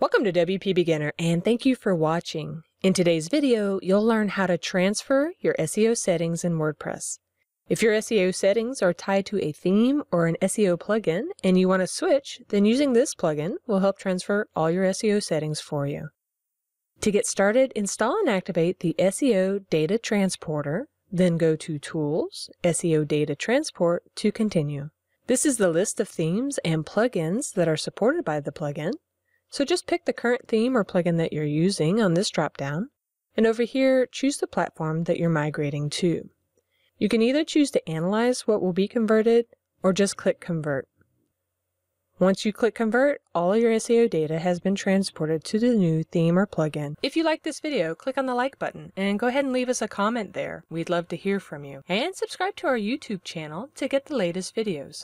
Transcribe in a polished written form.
Welcome to WP Beginner, and thank you for watching. In today's video, you'll learn how to transfer your SEO settings in WordPress. If your SEO settings are tied to a theme or an SEO plugin and you want to switch, then using this plugin will help transfer all your SEO settings for you. To get started, install and activate the SEO Data Transporter, then go to Tools, SEO Data Transport to continue. This is the list of themes and plugins that are supported by the plugin. So just pick the current theme or plugin that you're using on this drop-down, and over here, choose the platform that you're migrating to. You can either choose to analyze what will be converted or just click Convert. Once you click Convert, all of your SEO data has been transported to the new theme or plugin. If you like this video, click on the like button and go ahead and leave us a comment there. We'd love to hear from you. And subscribe to our YouTube channel to get the latest videos.